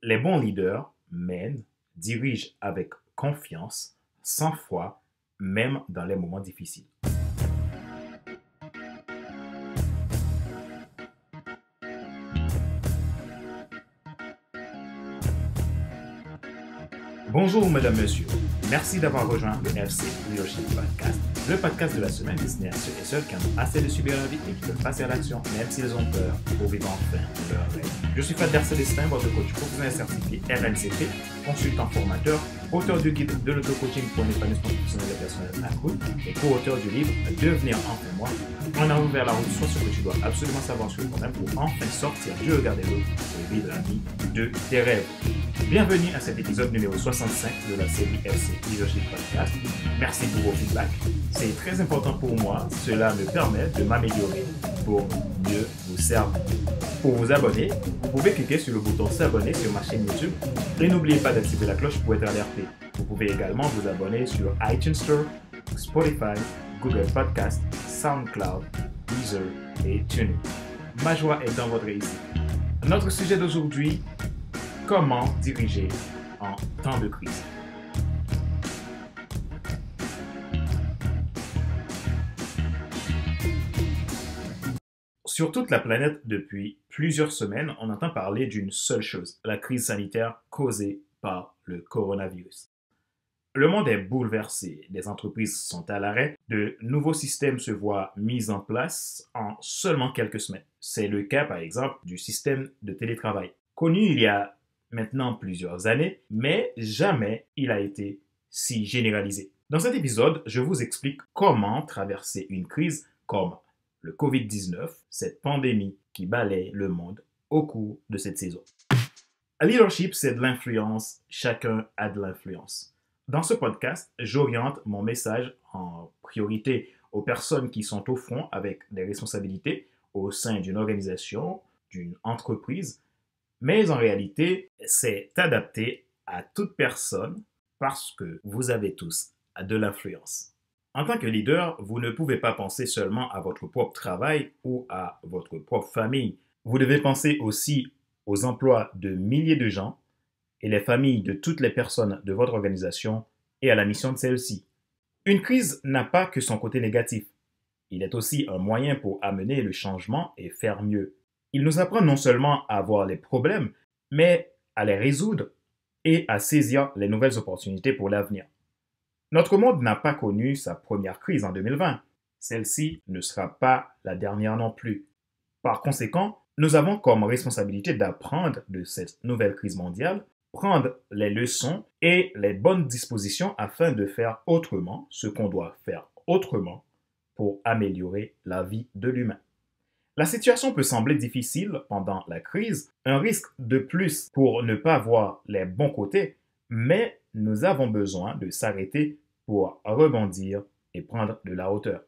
Les bons leaders mènent, dirigent avec confiance, sans foi, même dans les moments difficiles. Bonjour mesdames, messieurs. Merci d'avoir rejoint le FC Leadership Podcast, le podcast de la semaine destiné à ceux et celles qui en ont assez de subir la vie et qui veulent passer à l'action, même s'ils ont peur, pour vivre enfin leur rêve. Je suis Fadler Célestin, votre coach professionnel certifié RNCP, consultant formateur, auteur du guide de l'autocoaching pour l'épanouissement professionnel et personnel accru et co-auteur du livre Devenir enfin Moi. On a ouvert la route sur ce que tu dois absolument savoir sur toi-même pour enfin sortir du regard des autres et vivre la vie de tes rêves. Bienvenue à cet épisode numéro 65 de la série FC Leadership Podcast. Merci pour vos feedbacks. C'est très important pour moi. Cela me permet de m'améliorer pour mieux vous servir. Pour vous abonner, vous pouvez cliquer sur le bouton s'abonner sur ma chaîne YouTube et n'oubliez pas d'activer la cloche pour être alerté. Vous pouvez également vous abonner sur iTunes Store, Spotify, Google Podcast, SoundCloud, Deezer et TuneIn. Ma joie est dans votre réussite. Notre sujet d'aujourd'hui: comment diriger en temps de crise? Sur toute la planète, depuis plusieurs semaines, on entend parler d'une seule chose: la crise sanitaire causée par le coronavirus. Le monde est bouleversé, des entreprises sont à l'arrêt, de nouveaux systèmes se voient mis en place en seulement quelques semaines. C'est le cas, par exemple, du système de télétravail, connu il y a maintenant plusieurs années, mais jamais il a été si généralisé. Dans cet épisode, je vous explique comment traverser une crise comme le COVID-19, cette pandémie qui balaye le monde au cours de cette saison. Leadership, c'est de l'influence. Chacun a de l'influence. Dans ce podcast, j'oriente mon message en priorité aux personnes qui sont au front avec des responsabilités au sein d'une organisation, d'une entreprise. Mais en réalité, c'est adapté à toute personne parce que vous avez tous de l'influence. En tant que leader, vous ne pouvez pas penser seulement à votre propre travail ou à votre propre famille. Vous devez penser aussi aux emplois de milliers de gens et les familles de toutes les personnes de votre organisation et à la mission de celle-ci. Une crise n'a pas que son côté négatif. Il est aussi un moyen pour amener le changement et faire mieux. Il nous apprend non seulement à voir les problèmes, mais à les résoudre et à saisir les nouvelles opportunités pour l'avenir. Notre monde n'a pas connu sa première crise en 2020. Celle-ci ne sera pas la dernière non plus. Par conséquent, nous avons comme responsabilité d'apprendre de cette nouvelle crise mondiale, prendre les leçons et les bonnes dispositions afin de faire autrement ce qu'on doit faire autrement pour améliorer la vie de l'humain. La situation peut sembler difficile pendant la crise, un risque de plus pour ne pas voir les bons côtés, mais nous avons besoin de s'arrêter pour rebondir et prendre de la hauteur.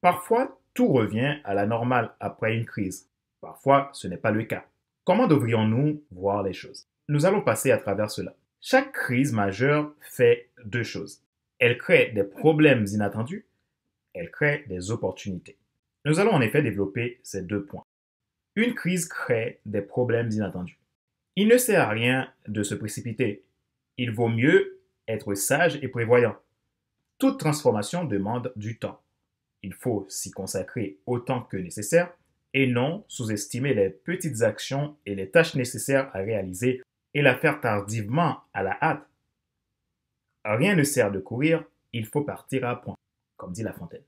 Parfois, tout revient à la normale après une crise. Parfois, ce n'est pas le cas. Comment devrions-nous voir les choses? Nous allons passer à travers cela. Chaque crise majeure fait deux choses. Elle crée des problèmes inattendus, elle crée des opportunités. Nous allons en effet développer ces deux points. Une crise crée des problèmes inattendus. Il ne sert à rien de se précipiter. Il vaut mieux être sage et prévoyant. Toute transformation demande du temps. Il faut s'y consacrer autant que nécessaire et non sous-estimer les petites actions et les tâches nécessaires à réaliser et la faire tardivement à la hâte. Rien ne sert de courir, il faut partir à point, comme dit La Fontaine.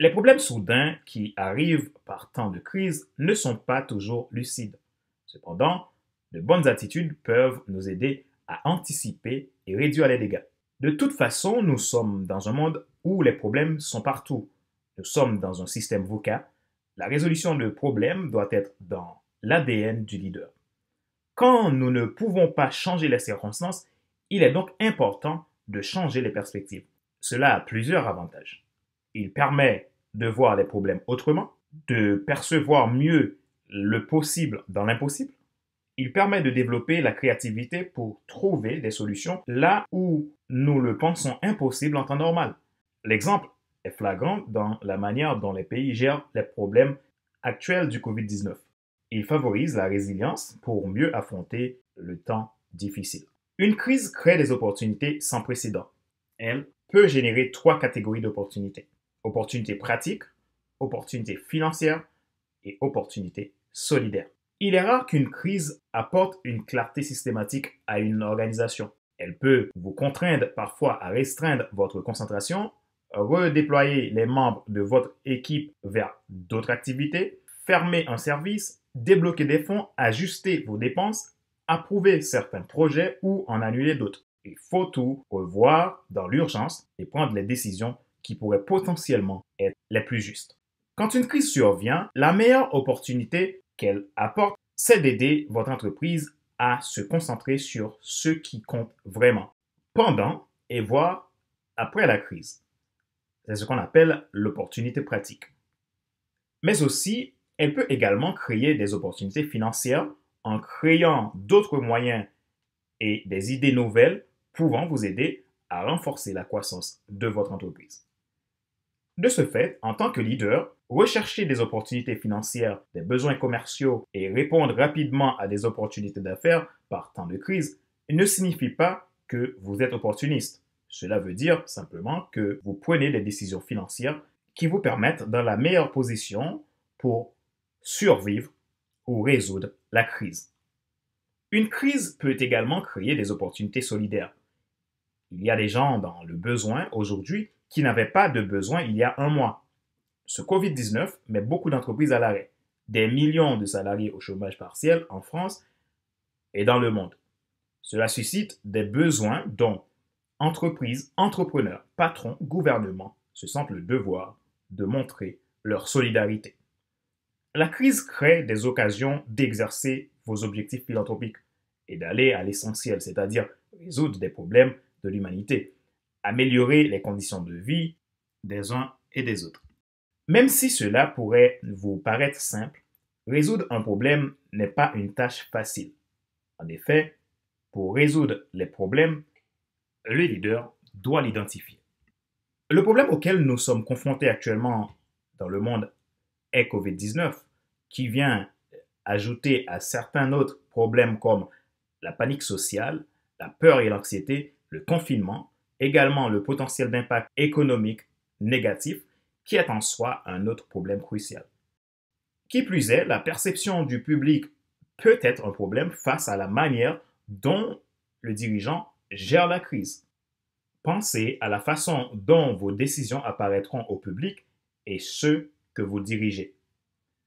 Les problèmes soudains qui arrivent par temps de crise ne sont pas toujours lucides. Cependant, de bonnes attitudes peuvent nous aider à anticiper et réduire les dégâts. De toute façon, nous sommes dans un monde où les problèmes sont partout. Nous sommes dans un système VUCA. La résolution de problèmes doit être dans l'ADN du leader. Quand nous ne pouvons pas changer les circonstances, il est donc important de changer les perspectives. Cela a plusieurs avantages. Il permet de voir les problèmes autrement, de percevoir mieux le possible dans l'impossible. Il permet de développer la créativité pour trouver des solutions là où nous le pensons impossible en temps normal. L'exemple est flagrant dans la manière dont les pays gèrent les problèmes actuels du COVID-19. Il favorise la résilience pour mieux affronter le temps difficile. Une crise crée des opportunités sans précédent. Elle peut générer 3 catégories d'opportunités. Opportunités pratiques, opportunités financières et opportunités solidaires. Il est rare qu'une crise apporte une clarté systématique à une organisation. Elle peut vous contraindre parfois à restreindre votre concentration, redéployer les membres de votre équipe vers d'autres activités, fermer un service, débloquer des fonds, ajuster vos dépenses, approuver certains projets ou en annuler d'autres. Il faut tout revoir dans l'urgence et prendre les décisions qui pourraient potentiellement être les plus justes. Quand une crise survient, la meilleure opportunité qu'elle apporte, c'est d'aider votre entreprise à se concentrer sur ce qui compte vraiment, pendant et voire après la crise. C'est ce qu'on appelle l'opportunité pratique. Mais aussi, elle peut également créer des opportunités financières en créant d'autres moyens et des idées nouvelles pouvant vous aider à renforcer la croissance de votre entreprise. De ce fait, en tant que leader, rechercher des opportunités financières, des besoins commerciaux et répondre rapidement à des opportunités d'affaires par temps de crise ne signifie pas que vous êtes opportuniste. Cela veut dire simplement que vous prenez des décisions financières qui vous permettent dans la meilleure position pour survivre ou résoudre la crise. Une crise peut également créer des opportunités solidaires. Il y a des gens dans le besoin aujourd'hui qui n'avaient pas de besoin il y a un mois. Ce COVID-19 met beaucoup d'entreprises à l'arrêt, des millions de salariés au chômage partiel en France et dans le monde. Cela suscite des besoins dont entreprises, entrepreneurs, patrons, gouvernements se sentent le devoir de montrer leur solidarité. La crise crée des occasions d'exercer vos objectifs philanthropiques et d'aller à l'essentiel, c'est-à-dire résoudre des problèmes de l'humanité, améliorer les conditions de vie des uns et des autres. Même si cela pourrait vous paraître simple, résoudre un problème n'est pas une tâche facile. En effet, pour résoudre les problèmes, le leader doit l'identifier. Le problème auquel nous sommes confrontés actuellement dans le monde est COVID-19, qui vient ajouter à certains autres problèmes comme la panique sociale, la peur et l'anxiété, le confinement, également le potentiel d'impact économique négatif, qui est en soi un autre problème crucial. Qui plus est, la perception du public peut être un problème face à la manière dont le dirigeant gère la crise. Pensez à la façon dont vos décisions apparaîtront au public et ceux que vous dirigez.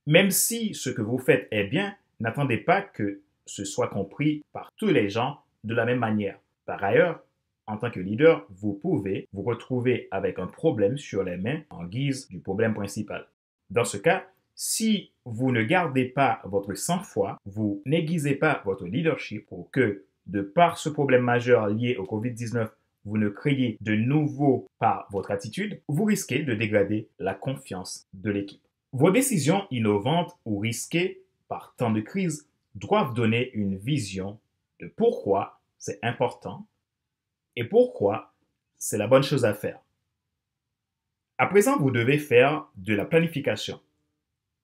Même si ce que vous faites est bien, n'attendez pas que ce soit compris par tous les gens de la même manière. Par ailleurs, en tant que leader, vous pouvez vous retrouver avec un problème sur les mains en guise du problème principal. Dans ce cas, si vous ne gardez pas votre sang-froid, vous n'aiguisez pas votre leadership pour que, de par ce problème majeur lié au COVID-19, vous ne créez de nouveau par votre attitude, vous risquez de dégrader la confiance de l'équipe. Vos décisions innovantes ou risquées par temps de crise doivent donner une vision de pourquoi c'est important et pourquoi c'est la bonne chose à faire. À présent, vous devez faire de la planification.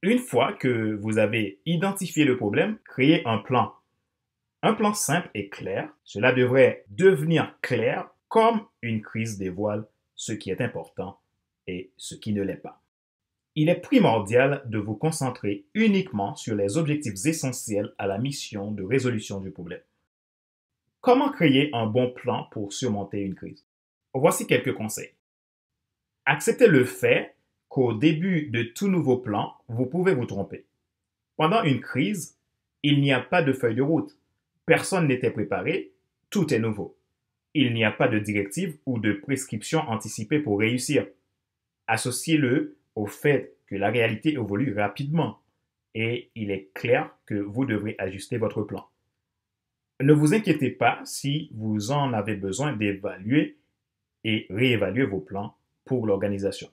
Une fois que vous avez identifié le problème, créez un plan. Un plan simple et clair. Cela devrait devenir clair comme une crise dévoile ce qui est important et ce qui ne l'est pas. Il est primordial de vous concentrer uniquement sur les objectifs essentiels à la mission de résolution du problème. Comment créer un bon plan pour surmonter une crise? Voici quelques conseils. Acceptez le fait qu'au début de tout nouveau plan, vous pouvez vous tromper. Pendant une crise, il n'y a pas de feuille de route. Personne n'était préparé, tout est nouveau. Il n'y a pas de directive ou de prescription anticipée pour réussir. Associez-le au fait que la réalité évolue rapidement et il est clair que vous devrez ajuster votre plan. Ne vous inquiétez pas si vous en avez besoin d'évaluer et réévaluer vos plans pour l'organisation.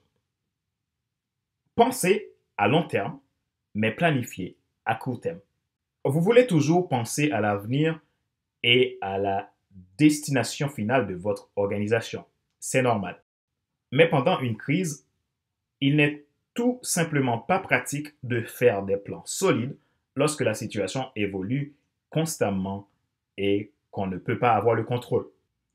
Pensez à long terme, mais planifiez à court terme. Vous voulez toujours penser à l'avenir et à la destination finale de votre organisation. C'est normal. Mais pendant une crise, il n'est tout simplement pas pratique de faire des plans solides lorsque la situation évolue constamment et qu'on ne peut pas avoir le contrôle.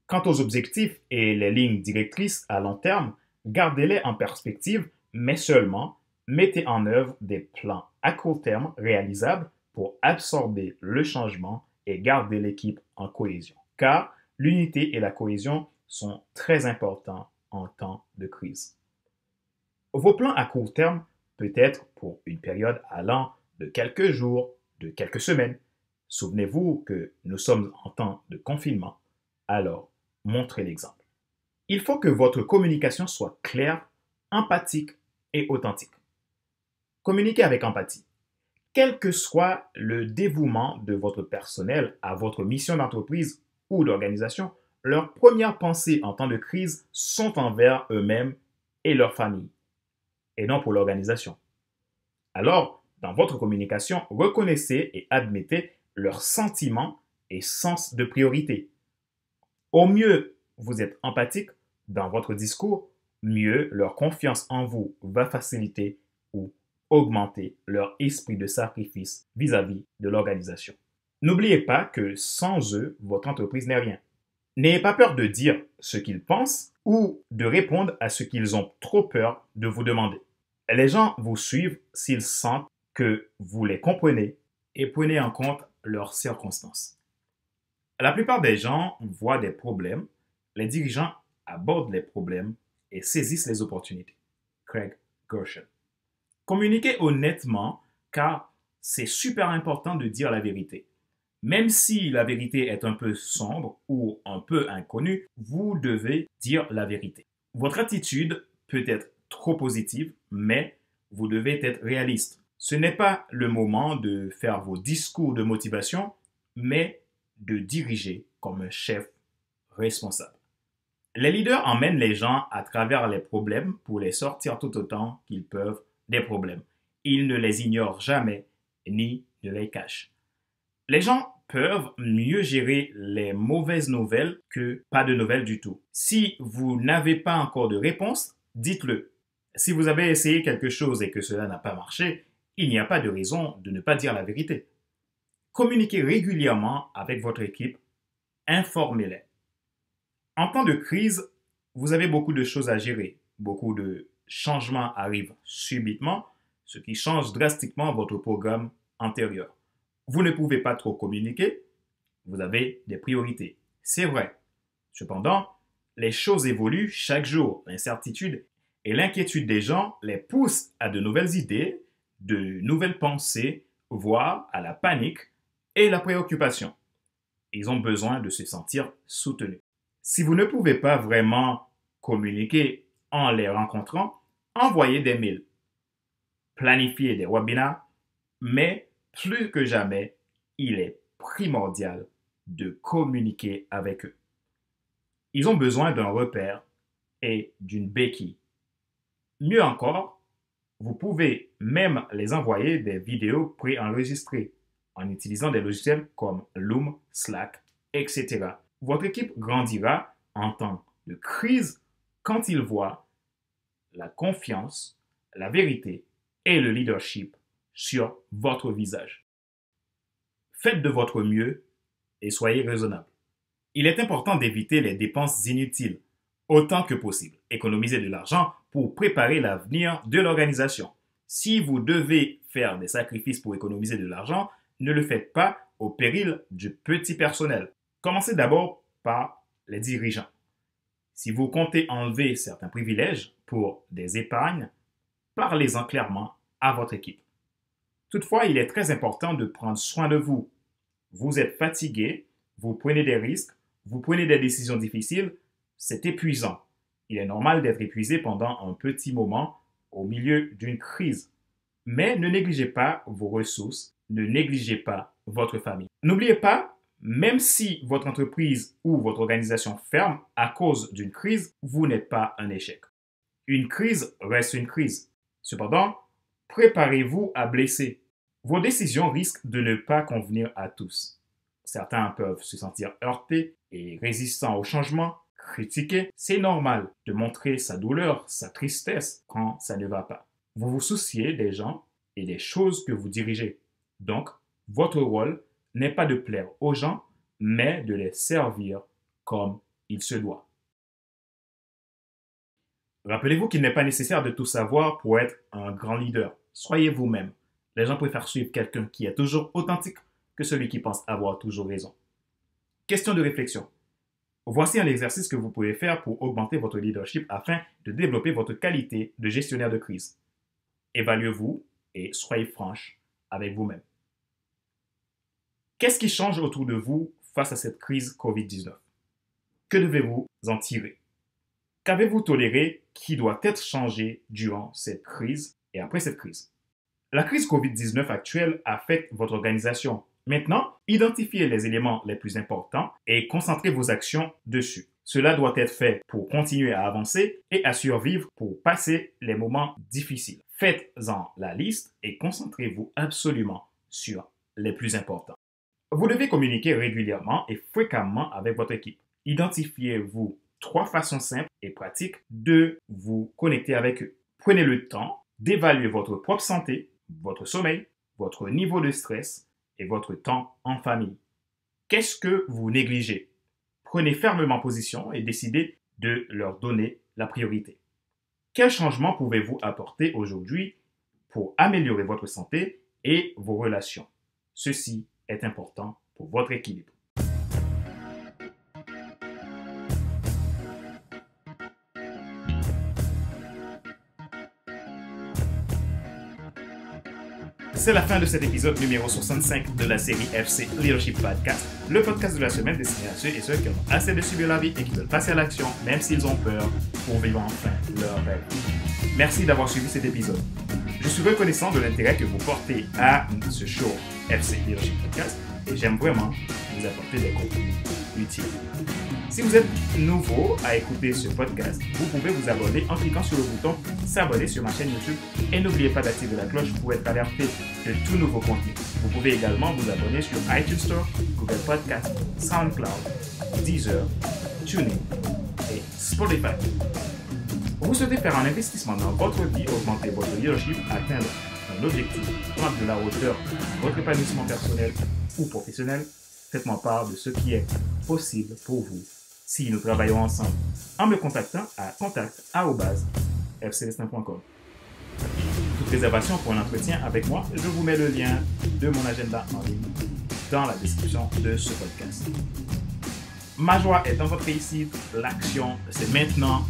Quant aux objectifs et les lignes directrices à long terme, gardez-les en perspective, mais seulement mettez en œuvre des plans à court terme réalisables pour absorber le changement et garder l'équipe en cohésion. Car l'unité et la cohésion sont très importants en temps de crise. Vos plans à court terme peuvent être pour une période allant de quelques jours, de quelques semaines. Souvenez-vous que nous sommes en temps de confinement, alors montrez l'exemple. Il faut que votre communication soit claire, empathique et authentique. Communiquez avec empathie. Quel que soit le dévouement de votre personnel à votre mission d'entreprise ou d'organisation, leurs premières pensées en temps de crise sont envers eux-mêmes et leur famille, et non pour l'organisation. Alors, dans votre communication, reconnaissez et admettez leurs sentiments et sens de priorité. Au mieux vous êtes empathique dans votre discours, mieux leur confiance en vous va faciliter ou augmenter leur esprit de sacrifice vis-à-vis de l'organisation. N'oubliez pas que sans eux, votre entreprise n'est rien. N'ayez pas peur de dire ce qu'ils pensent ou de répondre à ce qu'ils ont trop peur de vous demander. Les gens vous suivent s'ils sentent que vous les comprenez et prenez en compte leurs circonstances. La plupart des gens voient des problèmes, les dirigeants abordent les problèmes et saisissent les opportunités. Craig Gershon. Communiquez honnêtement car c'est super important de dire la vérité. Même si la vérité est un peu sombre ou un peu inconnue, vous devez dire la vérité. Votre attitude peut être trop positive, mais vous devez être réaliste. Ce n'est pas le moment de faire vos discours de motivation, mais de diriger comme un chef responsable. Les leaders emmènent les gens à travers les problèmes pour les sortir tout autant qu'ils peuvent des problèmes. Ils ne les ignorent jamais ni ne les cachent. Les gens peuvent mieux gérer les mauvaises nouvelles que pas de nouvelles du tout. Si vous n'avez pas encore de réponse, dites-le. Si vous avez essayé quelque chose et que cela n'a pas marché, il n'y a pas de raison de ne pas dire la vérité. Communiquez régulièrement avec votre équipe, informez-les. En temps de crise, vous avez beaucoup de choses à gérer. Beaucoup de changements arrivent subitement, ce qui change drastiquement votre programme antérieur. Vous ne pouvez pas trop communiquer, vous avez des priorités. C'est vrai. Cependant, les choses évoluent chaque jour. L'incertitude et l'inquiétude des gens les poussent à de nouvelles idées, de nouvelles pensées, voire à la panique et la préoccupation. Ils ont besoin de se sentir soutenus. Si vous ne pouvez pas vraiment communiquer en les rencontrant, envoyez des mails, planifiez des webinaires, mais plus que jamais, il est primordial de communiquer avec eux. Ils ont besoin d'un repère et d'une béquille. Mieux encore, vous pouvez même les envoyer des vidéos préenregistrées en utilisant des logiciels comme Loom, Slack, etc. Votre équipe grandira en temps de crise quand ils voient la confiance, la vérité et le leadership sur votre visage. Faites de votre mieux et soyez raisonnable. Il est important d'éviter les dépenses inutiles autant que possible. Économisez de l'argent pour préparer l'avenir de l'organisation. Si vous devez faire des sacrifices pour économiser de l'argent, ne le faites pas au péril du petit personnel. Commencez d'abord par les dirigeants. Si vous comptez enlever certains privilèges pour des épargnes, parlez-en clairement à votre équipe. Toutefois, il est très important de prendre soin de vous. Vous êtes fatigué, vous prenez des risques, vous prenez des décisions difficiles, c'est épuisant. Il est normal d'être épuisé pendant un petit moment au milieu d'une crise. Mais ne négligez pas vos ressources, ne négligez pas votre famille. N'oubliez pas, même si votre entreprise ou votre organisation ferme à cause d'une crise, vous n'êtes pas un échec. Une crise reste une crise. Cependant, préparez-vous à blesser. Vos décisions risquent de ne pas convenir à tous. Certains peuvent se sentir heurtés et résistants au changement, critiqués. C'est normal de montrer sa douleur, sa tristesse quand ça ne va pas. Vous vous souciez des gens et des choses que vous dirigez. Donc, votre rôle n'est pas de plaire aux gens, mais de les servir comme il se doit. Rappelez-vous qu'il n'est pas nécessaire de tout savoir pour être un grand leader. Soyez vous-même. Les gens préfèrent suivre quelqu'un qui est toujours authentique que celui qui pense avoir toujours raison. Question de réflexion. Voici un exercice que vous pouvez faire pour augmenter votre leadership afin de développer votre qualité de gestionnaire de crise. Évaluez-vous et soyez franche avec vous-même. Qu'est-ce qui change autour de vous face à cette crise COVID-19? Que devez-vous en tirer? Qu'avez-vous toléré qui doit être changé durant cette crise et après cette crise? La crise COVID-19 actuelle affecte votre organisation. Maintenant, identifiez les éléments les plus importants et concentrez vos actions dessus. Cela doit être fait pour continuer à avancer et à survivre pour passer les moments difficiles. Faites-en la liste et concentrez-vous absolument sur les plus importants. Vous devez communiquer régulièrement et fréquemment avec votre équipe. Identifiez-vous 3 façons simples et pratiques de vous connecter avec eux. Prenez le temps d'évaluer votre propre santé, votre sommeil, votre niveau de stress et votre temps en famille. Qu'est-ce que vous négligez? Prenez fermement position et décidez de leur donner la priorité. Quel changement pouvez-vous apporter aujourd'hui pour améliorer votre santé et vos relations? Ceci est important pour votre équilibre. C'est la fin de cet épisode numéro 65 de la série FC Leadership Podcast, le podcast de la semaine destiné à ceux et ceux qui ont assez de subir la vie et qui veulent passer à l'action, même s'ils ont peur, pour vivre enfin leur rêve. Merci d'avoir suivi cet épisode. Je suis reconnaissant de l'intérêt que vous portez à ce show FC Leadership Podcast et j'aime vraiment vous apporter des contenus utiles. Si vous êtes nouveau à écouter ce podcast, vous pouvez vous abonner en cliquant sur le bouton s'abonner sur ma chaîne YouTube et n'oubliez pas d'activer la cloche pour être alerté de tout nouveau contenu. Vous pouvez également vous abonner sur iTunes Store, Google Podcast, SoundCloud, Deezer, TuneIn et Spotify. Vous souhaitez faire un investissement dans votre vie, augmenter votre leadership, atteindre un objectif, prendre de la hauteur dans votre épanouissement personnel ou professionnel, faites-moi part de ce qui est possible pour vous. Si nous travaillons ensemble, en me contactant à contact@fccelestin.com. Toute réservation pour un entretien avec moi, je vous mets le lien de mon agenda en ligne dans la description de ce podcast. Ma joie est dans votre réussite, l'action c'est maintenant.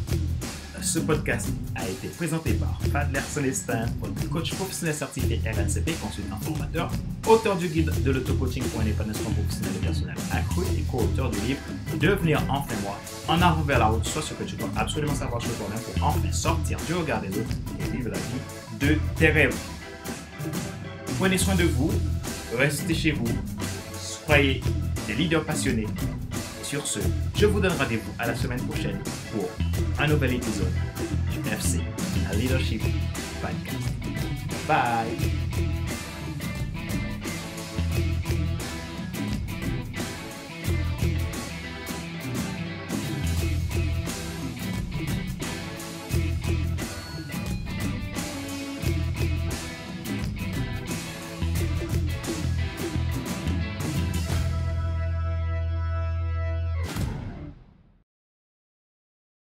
Ce podcast a été présenté par Fadler Célestin, votre coach professionnel certifié RNCP, consultant formateur, auteur du guide de l'autocoaching pour un épanouissement professionnel et personnel accru et co-auteur du livre Devenir enfin Moi, en avant vers la route, soit ce que tu dois absolument savoir sur toi-même pour enfin sortir du regard des autres et vivre la vie de tes rêves. Prenez soin de vous, restez chez vous, soyez des leaders passionnés. Sur ce, je vous donne rendez-vous à la semaine prochaine pour un nouvel épisode du FC Leadership Podcast. Bye!